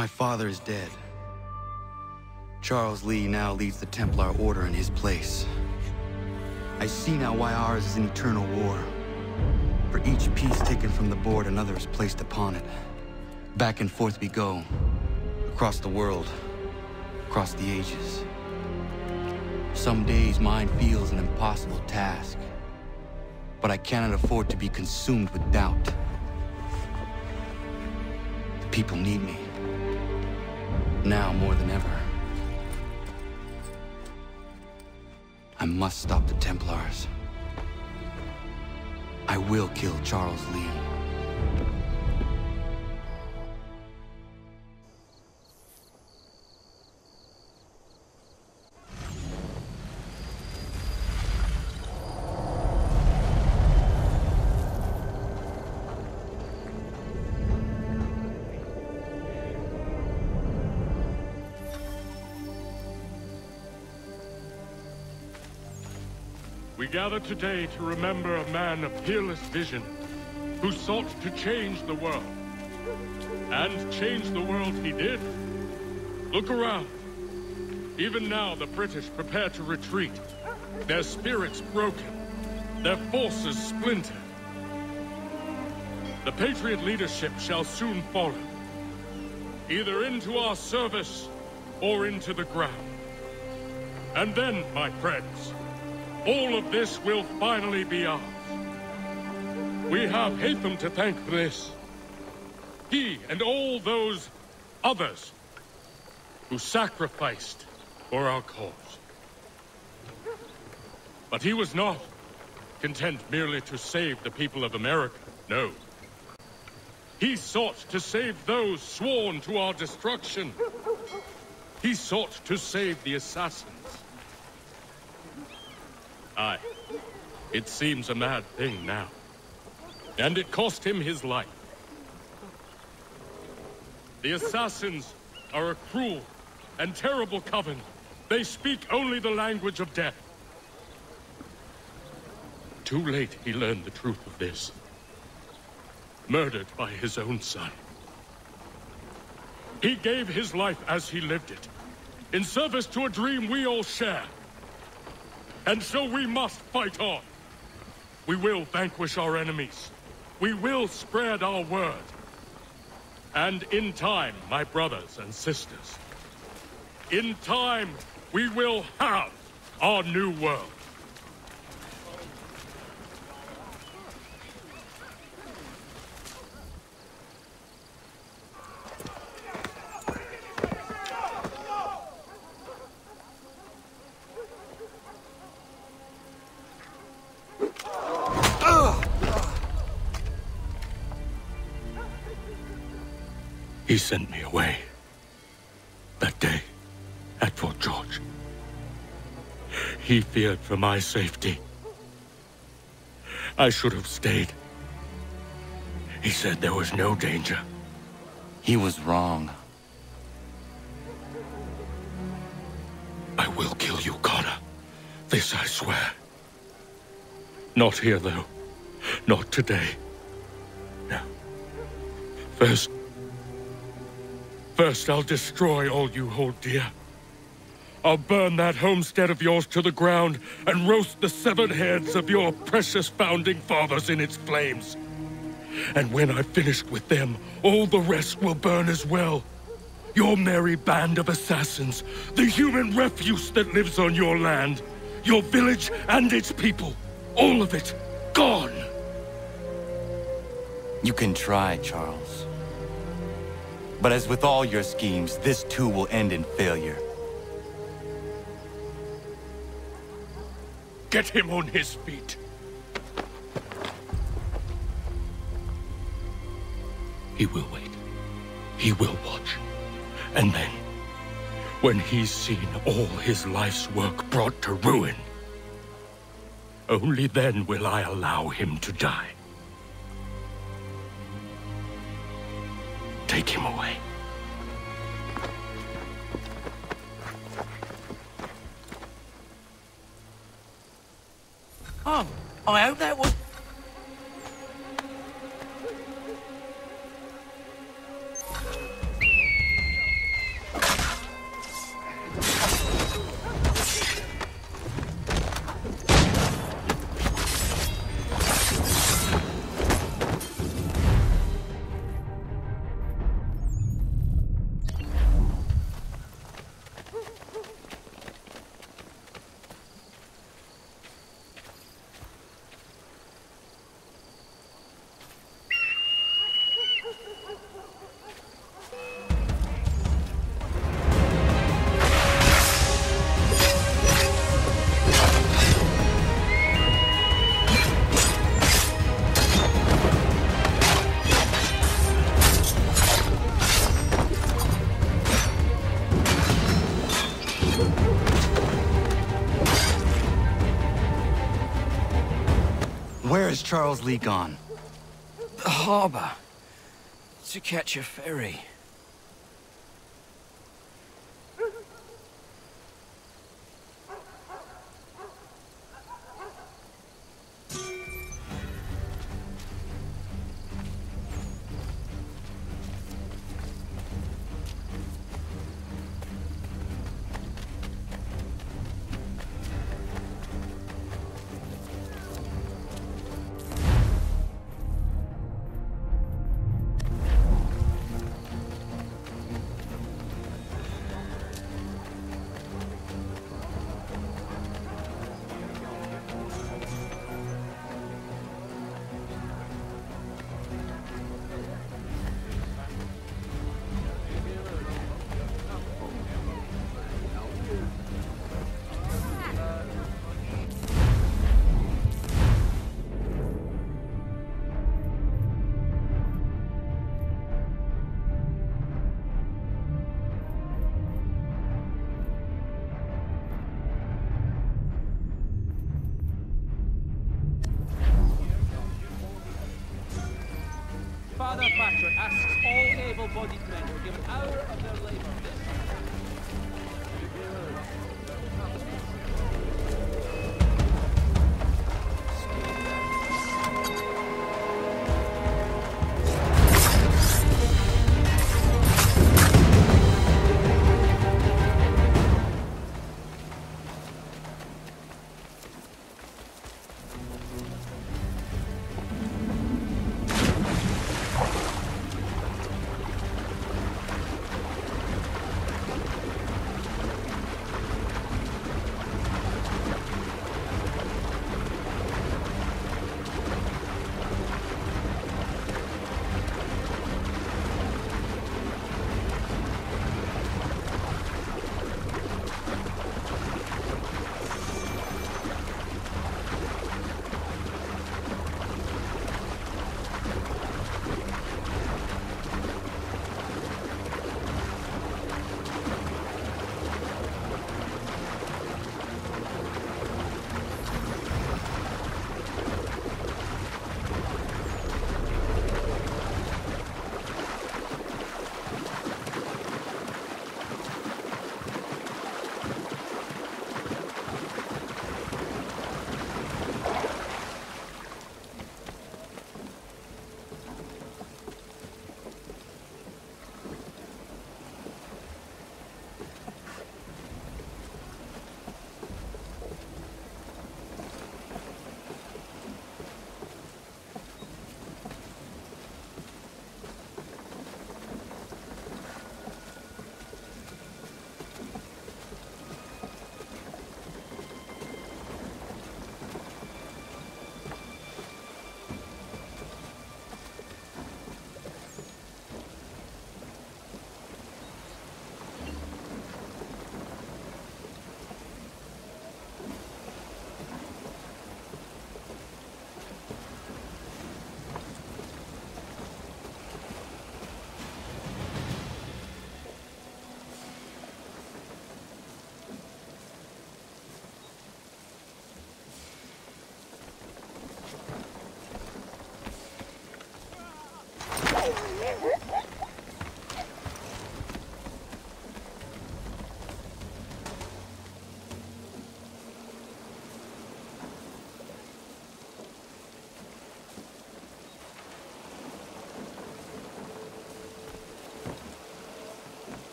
My father is dead. Charles Lee now leads the Templar Order in his place. I see now why ours is an eternal war. For each piece taken from the board, another is placed upon it. Back and forth we go. Across the world. Across the ages. Some days mine feels an impossible task. But I cannot afford to be consumed with doubt. The people need me. Now more than ever. I must stop the Templars. I will kill Charles Lee. We gather today to remember a man of peerless vision, who sought to change the world. And change the world he did. Look around. Even now the British prepare to retreat. Their spirits broken. Their forces splintered. The Patriot leadership shall soon follow. Either into our service, or into the ground. And then, my friends, all of this will finally be ours. We have Hatham to thank for this. He and all those others who sacrificed for our cause. But he was not content merely to save the people of America, no. He sought to save those sworn to our destruction. He sought to save the assassins. Aye. It seems a mad thing now. And it cost him his life. The assassins are a cruel and terrible coven. They speak only the language of death. Too late he learned the truth of this. Murdered by his own son. He gave his life as he lived it, in service to a dream we all share. And so we must fight on. We will vanquish our enemies. We will spread our word. And in time, my brothers and sisters, in time, we will have our new world. He sent me away, that day, at Fort George. He feared for my safety. I should have stayed. He said there was no danger. He was wrong. I will kill you, Connor. This I swear. Not here, though. Not today. No. First, I'll destroy all you hold dear. I'll burn that homestead of yours to the ground and roast the severed heads of your precious founding fathers in its flames. And when I've finished with them, all the rest will burn as well. Your merry band of assassins, the human refuse that lives on your land, your village and its people, all of it gone. You can try, Charles. But as with all your schemes, this too will end in failure. Get him on his feet. He will wait. He will watch. And then, when he's seen all his life's work brought to ruin, only then will I allow him to die. Take him away. Oh, I hope that was... Where has Charles Lee gone? The harbor. To catch a ferry.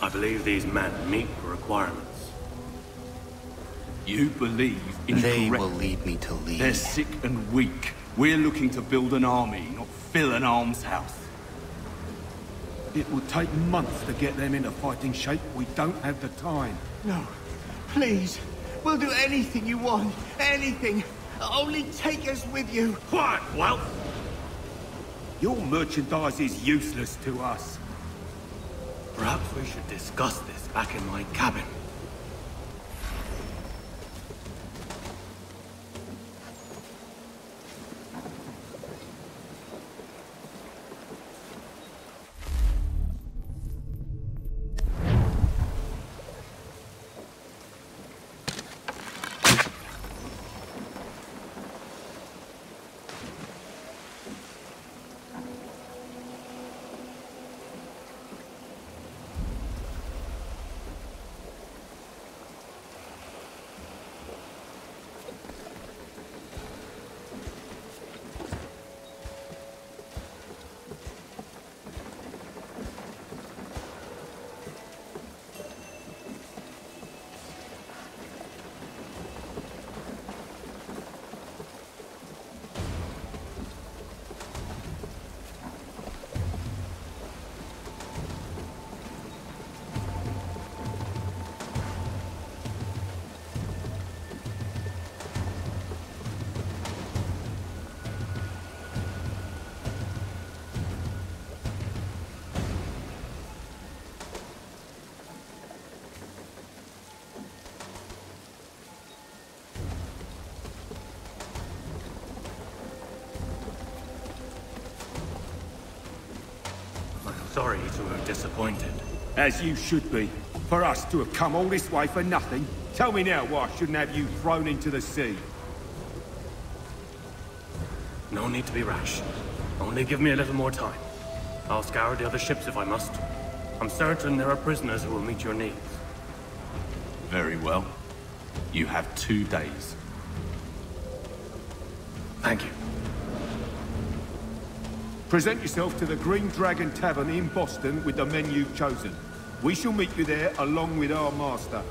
I believe these men meet the requirements. You believe incorrectly. They will lead me to lead. They're sick and weak. We're looking to build an army, not fill an almshouse. It will take months to get them into fighting shape. We don't have the time. No, please. We'll do anything you want. Anything. Only take us with you. Quiet, Welp! Your merchandise is useless to us. Perhaps we should discuss this back in my cabin. sorry to have disappointed. As you should be. For us to have come all this way for nothing. Tell me now why I shouldn't have you thrown into the sea. No need to be rash. Only give me a little more time. I'll scour the other ships if I must. I'm certain there are prisoners who will meet your needs. Very well. You have 2 days. Thank you. Present yourself to the Green Dragon Tavern in Boston with the men you've chosen. We shall meet you there along with our master.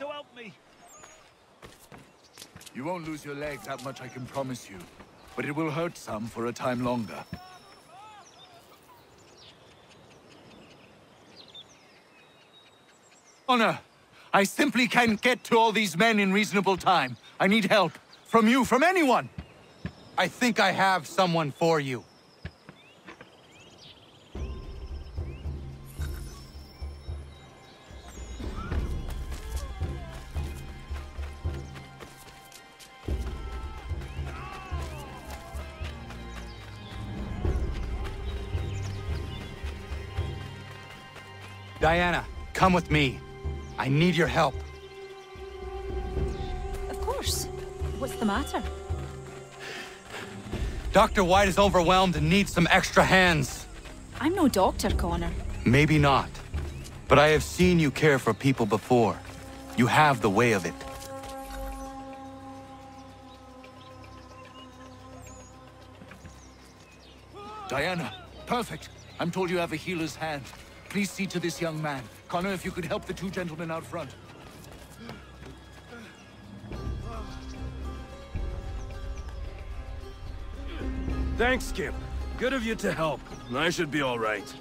To help me. You won't lose your legs, that much I can promise you. But it will hurt some for a time longer. Honor, I simply can't get to all these men in reasonable time. I need help. From you, from anyone! I think I have someone for you. Diana, come with me. I need your help. Of course. What's the matter? Dr. White is overwhelmed and needs some extra hands. I'm no doctor, Connor. Maybe not. But I have seen you care for people before. You have the way of it. Diana, perfect. I'm told you have a healer's hand. Please see to this young man. Connor, if you could help the 2 gentlemen out front. Thanks, Skip. Good of you to help. I should be all right.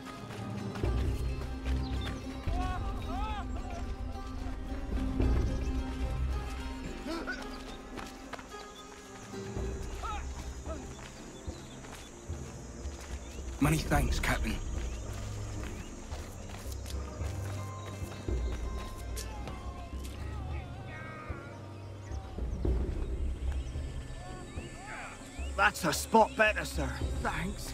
Many thanks, Captain. That's a spot better, sir. Thanks.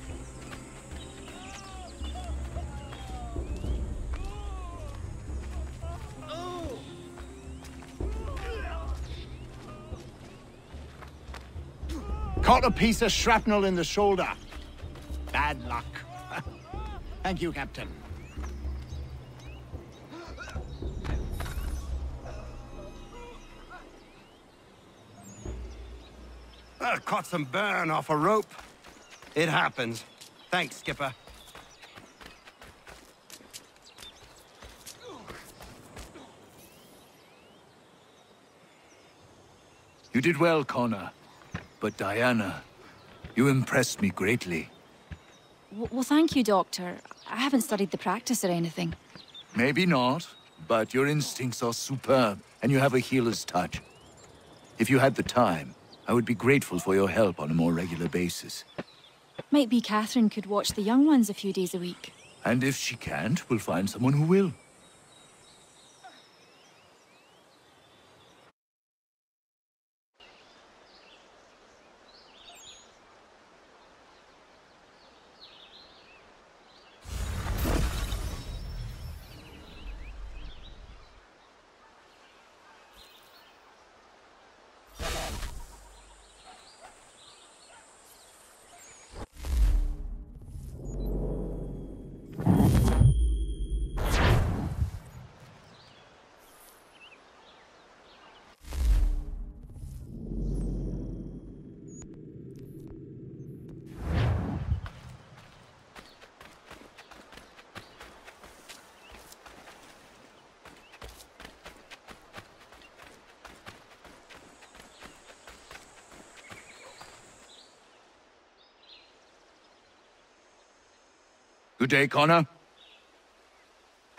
Caught a piece of shrapnel in the shoulder. Bad luck. Thank you, Captain. Caught some burn off a rope. It happens. Thanks, skipper. You did well, Connor. But Diana, you impressed me greatly. Well, thank you, Doctor. I haven't studied the practice or anything. Maybe not, but your instincts are superb, and you have a healer's touch. If you had the time, I would be grateful for your help on a more regular basis. Might be Catherine could watch the young ones a few days a week. And if she can't, we'll find someone who will. Good day, Connor.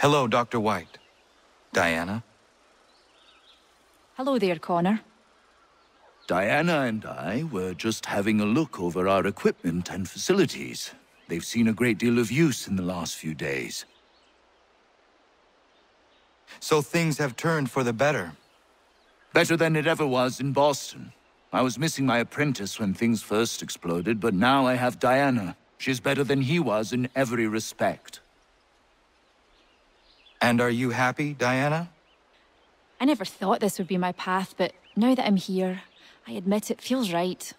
Hello, Dr. White. Diana? Hello there, Connor. Diana and I were just having a look over our equipment and facilities. They've seen a great deal of use in the last few days. So things have turned for the better. Better than it ever was in Boston. I was missing my apprentice when things first exploded, but now I have Diana. She's better than he was in every respect. And are you happy, Diana? I never thought this would be my path, but now that I'm here, I admit it feels right.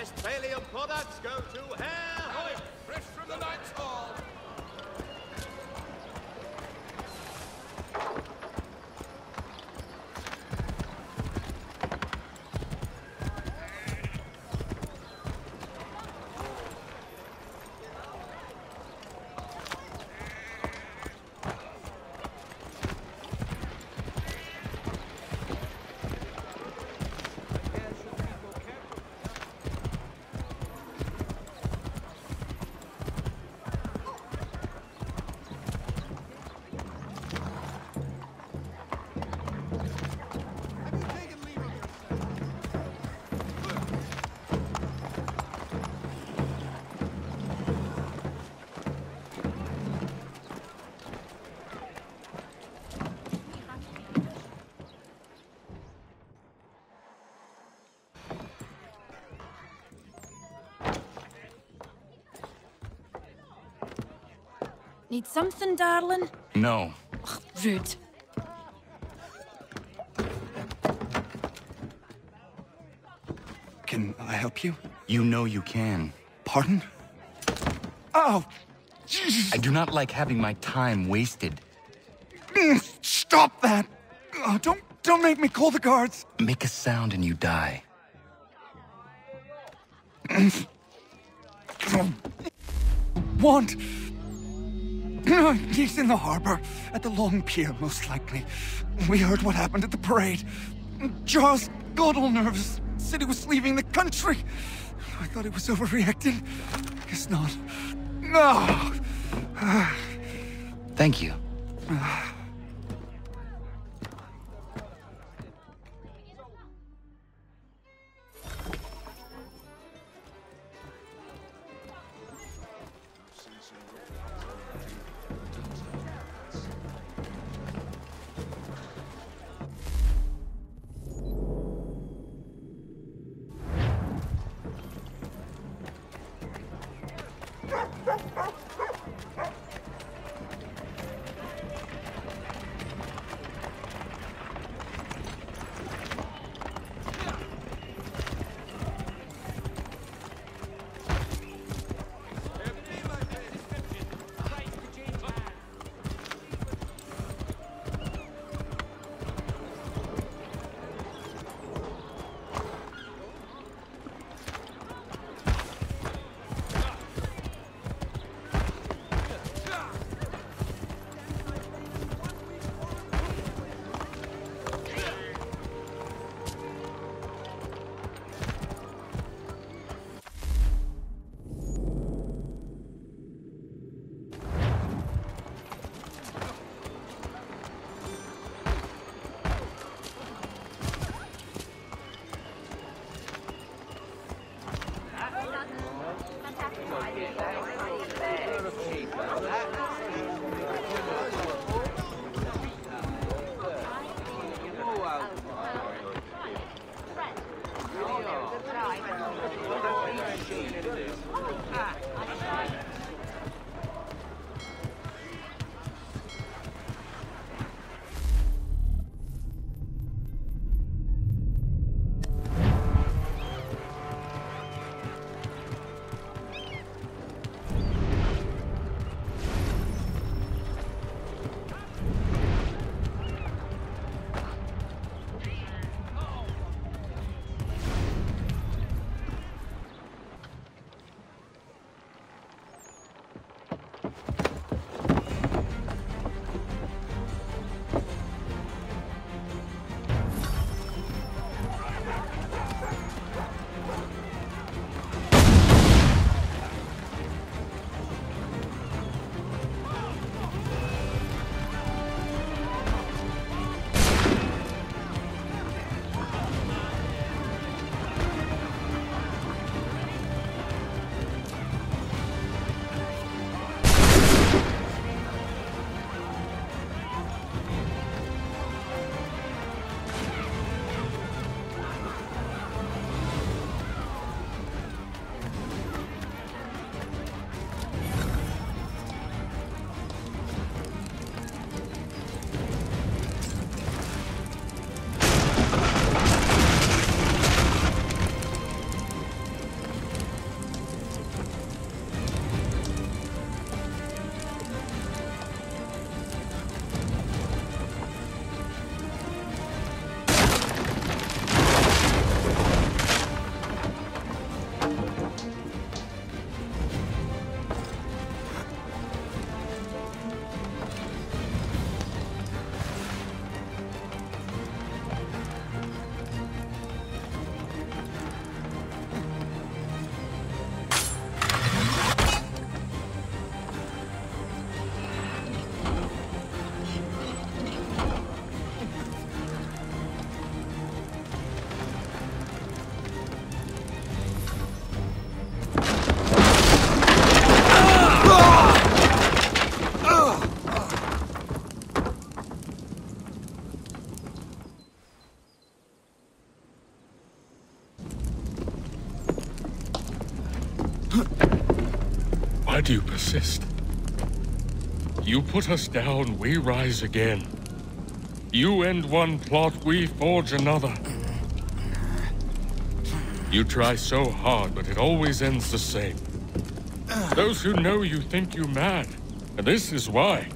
Westphalian products go to Herr Hoyt, fresh from the Knights Hall. Need something, darling? No. Ugh, rude. Can I help you? You know you can. Pardon? Oh! I do not like having my time wasted. Stop that! Oh, don't make me call the guards! Make a sound and you die. Want? No, he's in the harbor, at the Long Pier, most likely. We heard what happened at the parade. Charles got all nervous, said he was leaving the country. I thought he was overreacting. Guess not. No! Thank you. Why do you persist? You put us down, we rise again. You end one plot, we forge another. You try so hard, but it always ends the same. Those who know you think you mad, and this is why.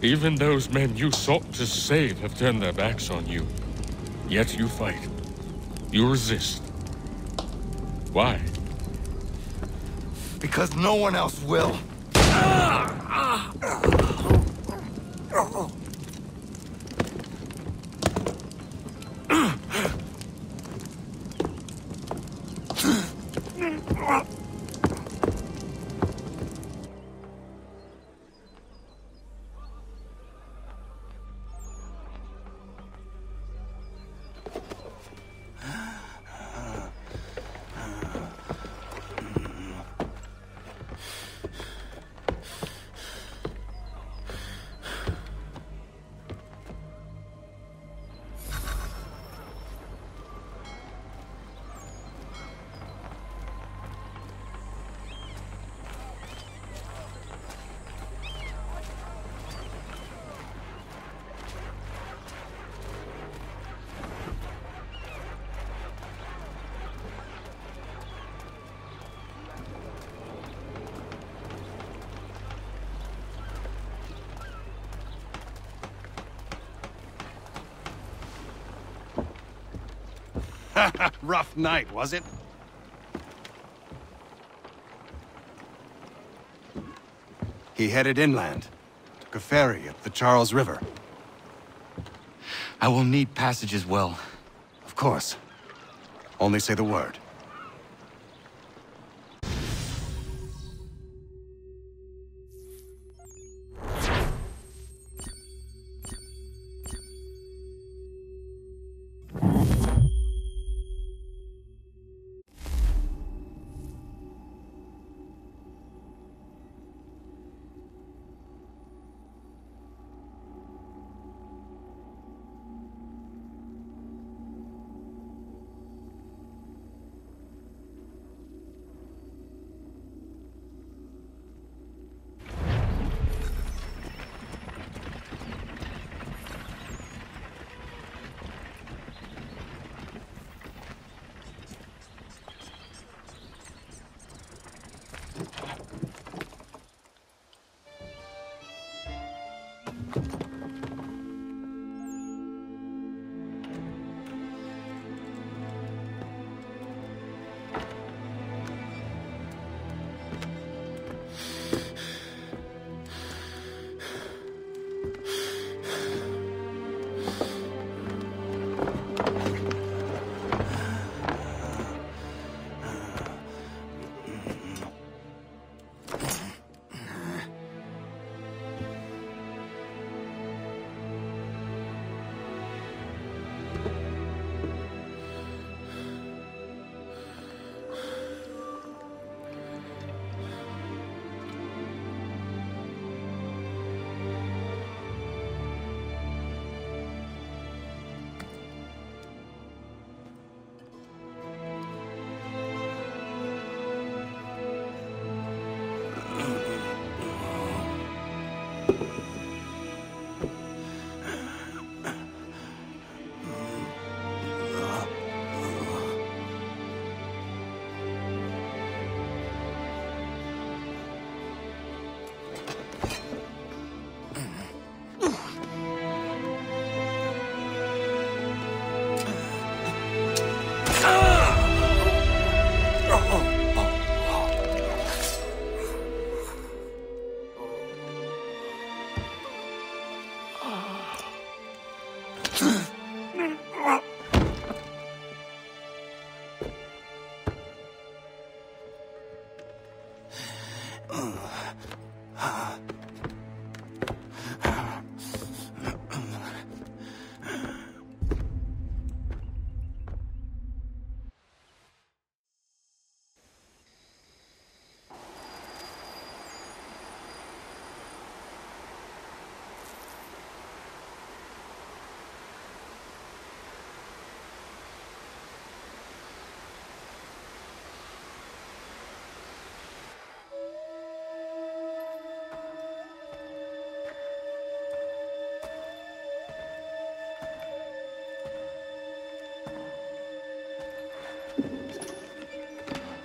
Even those men you sought to save have turned their backs on you. Yet you fight. You resist. Why? Because no one else will. Rough night, was it? He headed inland, took a ferry up the Charles River. I will need passage as well. Of course. Only say the word.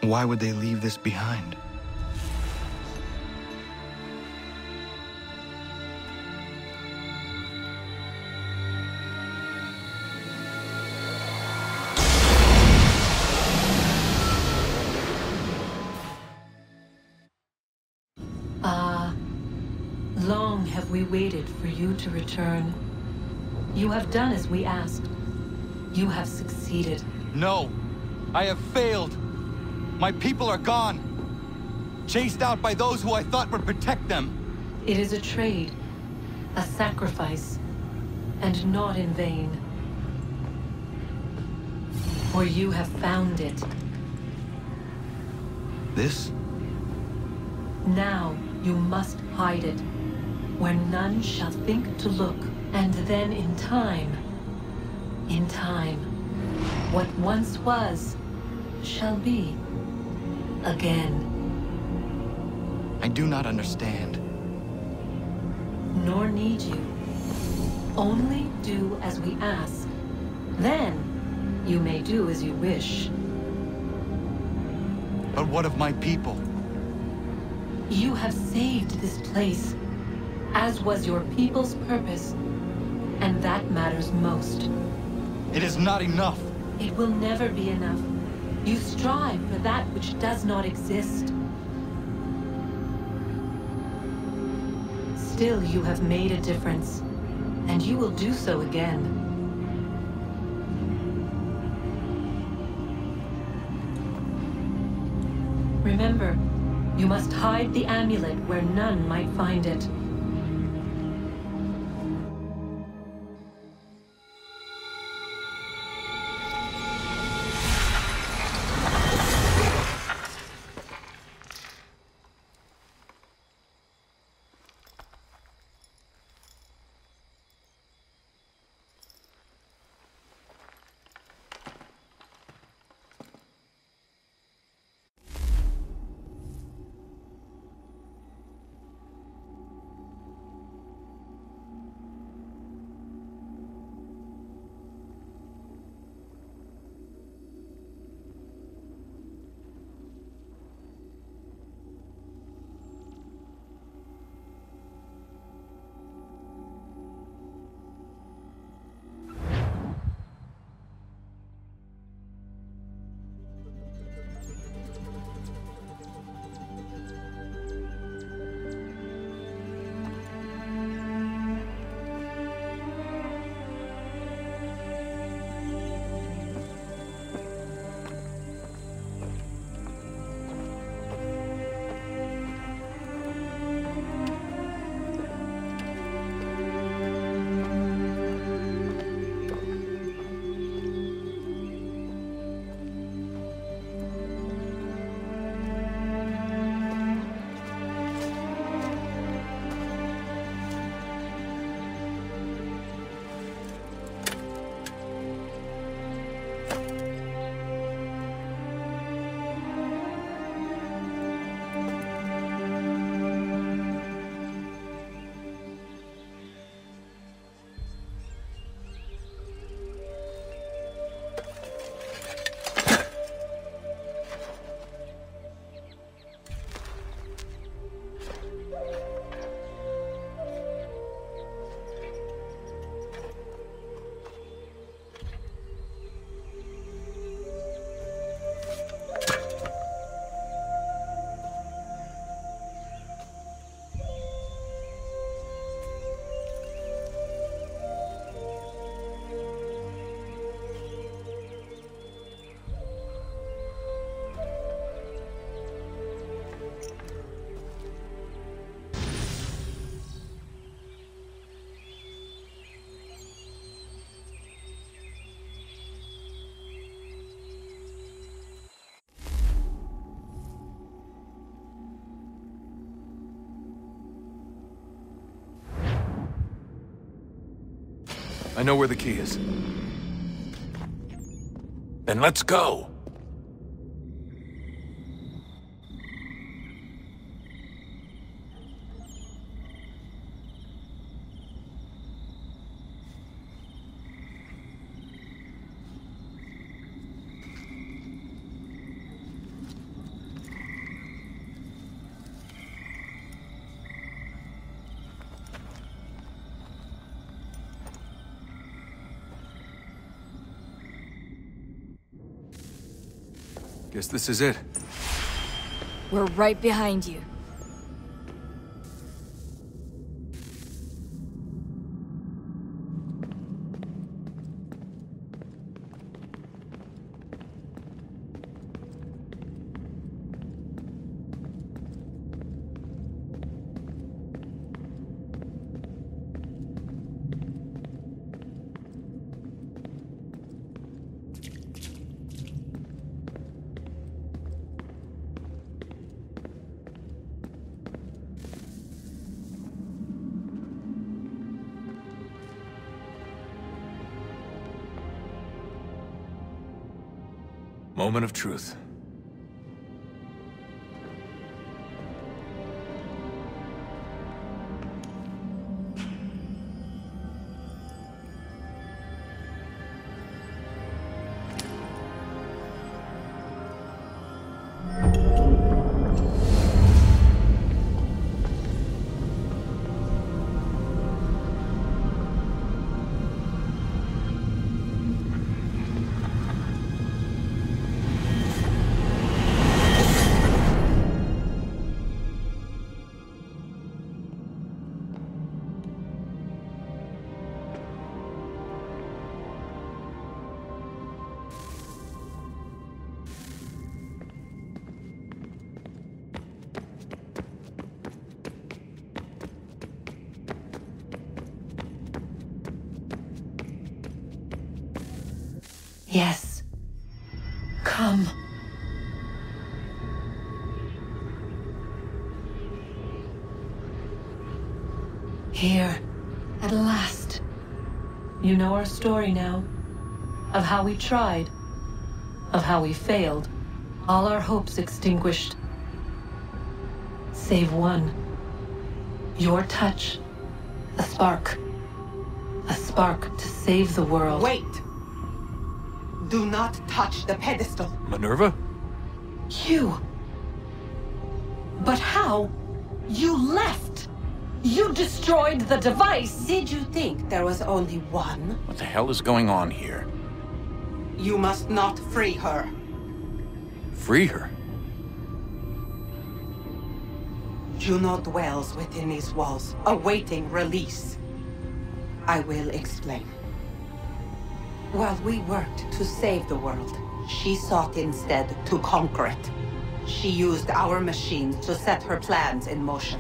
Why would they leave this behind? Long have we waited for you to return. You have done as we asked. You have succeeded. No, I have failed. My people are gone, chased out by those who I thought would protect them. It is a trade, a sacrifice, and not in vain. For you have found it. This? Now you must hide it, where none shall think to look. And then in time, what once was shall be again. I do not understand. Nor need you. Only do as we ask. Then you may do as you wish. But what of my people? You have saved this place, as was your people's purpose, and that matters most. It is not enough. It will never be enough. You strive for that which does not exist. Still, you have made a difference, and you will do so again. Remember, you must hide the amulet where none might find it. I know where the key is. Then let's go! Guess this is it. We're right behind you. Moment of truth. Yes. Come. Here, at last. You know our story now. Of how we tried. Of how we failed. All our hopes extinguished. Save one. Your touch. A spark. A spark to save the world. Wait! Do not touch the pedestal. Minerva? You. But how? You left. You destroyed the device. Did you think there was only one? What the hell is going on here? You must not free her. Free her? Juno dwells within these walls, awaiting release. I will explain. While we worked to save the world, she sought instead to conquer it. She used our machines to set her plans in motion.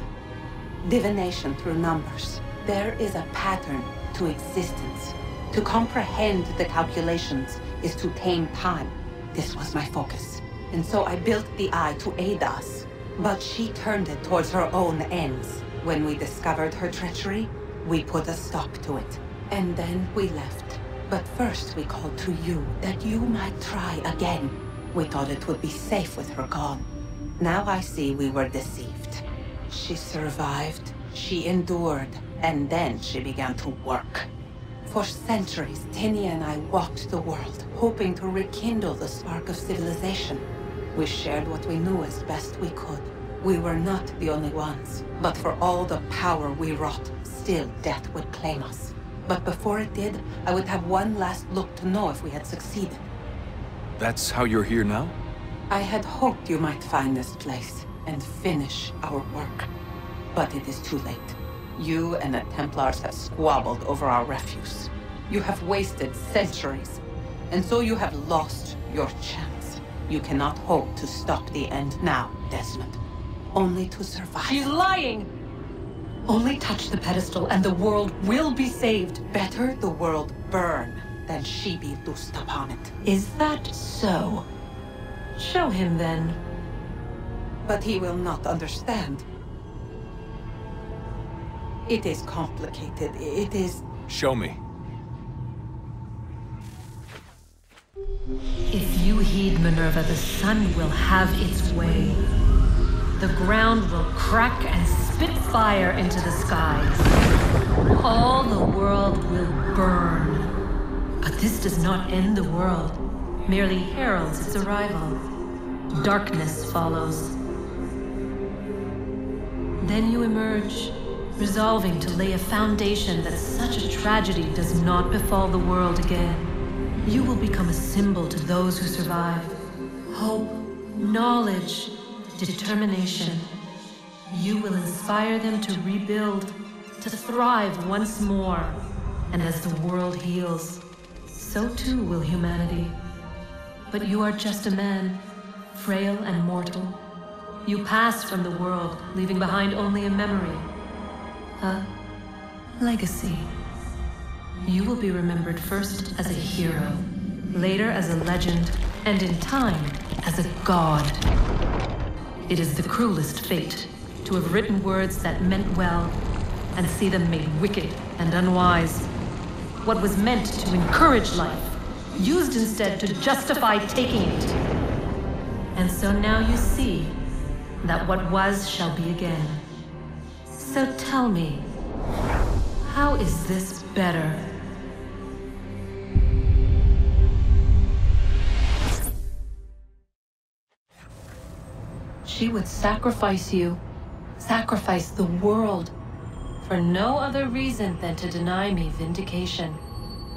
Divination through numbers. There is a pattern to existence. To comprehend the calculations is to tame time. This was my focus. And so I built the Eye to aid us. But she turned it towards her own ends. When we discovered her treachery, we put a stop to it. And then we left. But first we called to you, that you might try again. We thought it would be safe with her gone. Now I see we were deceived. She survived, she endured, and then she began to work. For centuries, Tinia and I walked the world, hoping to rekindle the spark of civilization. We shared what we knew as best we could. We were not the only ones, but for all the power we wrought, still death would claim us. But before it did, I would have one last look to know if we had succeeded. That's how you're here now? I had hoped you might find this place and finish our work. But it is too late. You and the Templars have squabbled over our refuse. You have wasted centuries, and so you have lost your chance. You cannot hope to stop the end now, Desmond. Only to survive. She's lying! Only touch the pedestal and the world will be saved. Better the world burn than she be loosed upon it. Is that so? Show him then. But he will not understand. It is complicated. It is... Show me. If you heed Minerva, the sun will have its way. The ground will crack and spit fire into the skies. All the world will burn. But this does not end the world, merely heralds its arrival. Darkness follows. Then you emerge, resolving to lay a foundation that such a tragedy does not befall the world again. You will become a symbol to those who survive. hope, knowledge, determination. You will inspire them to rebuild, to thrive once more. And as the world heals, so too will humanity. But you are just a man, frail and mortal. You pass from the world, leaving behind only a memory, a legacy. You will be remembered first as a hero, later as a legend, and in time, as a god. It is the cruelest fate to have written words that meant well and see them made wicked and unwise. What was meant to encourage life, used instead to justify taking it. And so now you see that what was shall be again. So tell me, how is this better? She would sacrifice you, sacrifice the world, for no other reason than to deny me vindication.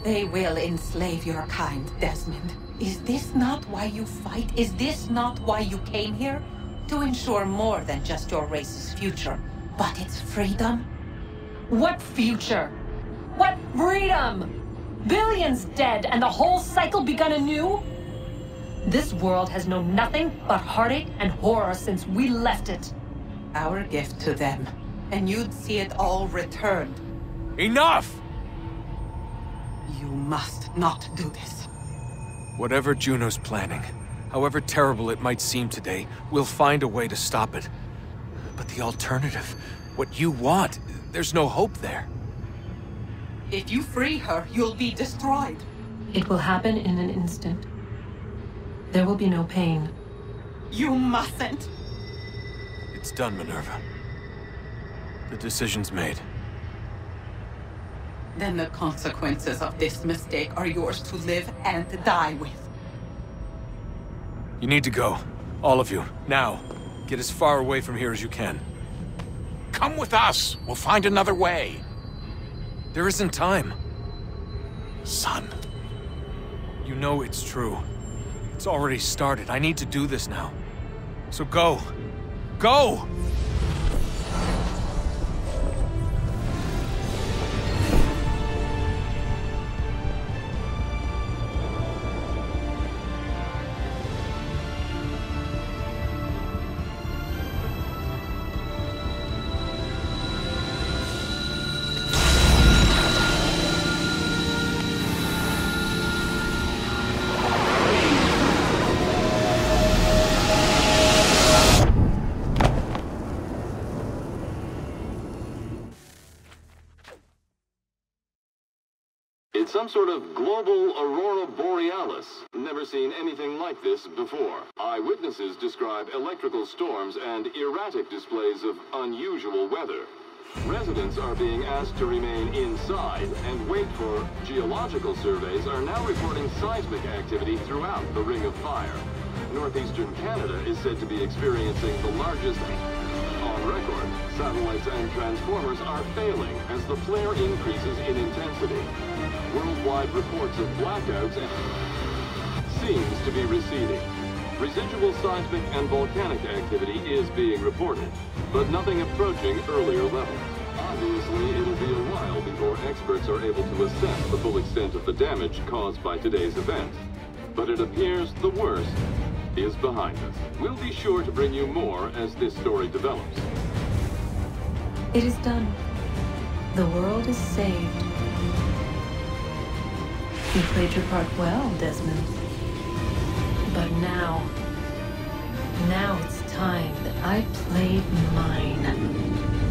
They will enslave your kind, Desmond. Is this not why you fight? Is this not why you came here? To ensure more than just your race's future, but its freedom? What future? What freedom? Billions dead and the whole cycle begun anew? This world has known nothing but heartache and horror since we left it. Our gift to them, and you'd see it all returned. Enough! You must not do this. Whatever Juno's planning, however terrible it might seem today, we'll find a way to stop it. But the alternative, what you want, there's no hope there. If you free her, you'll be destroyed. It will happen in an instant. There will be no pain. You mustn't. It's done, Minerva. The decision's made. Then the consequences of this mistake are yours to live and die with. You need to go. All of you. Now. Get as far away from here as you can. Come with us. We'll find another way. There isn't time. Son. You know it's true. It's already started. I need to do this now. So go. Go! Some sort of global aurora borealis. Never seen anything like this before. Eyewitnesses describe electrical storms and erratic displays of unusual weather. Residents are being asked to remain inside and wait for geological surveys are now reporting seismic activity throughout the Ring of Fire. Northeastern Canada is said to be experiencing the largest on record. Satellites and transformers are failing as the flare increases in intensity. Worldwide reports of blackouts seems to be receding. Residual seismic and volcanic activity is being reported, but nothing approaching earlier levels. Obviously, it'll be a while before experts are able to assess the full extent of the damage caused by today's events. But it appears the worst is behind us. We'll be sure to bring you more as this story develops. It is done. The world is saved. You played your part well, Desmond. But now it's time that I played mine.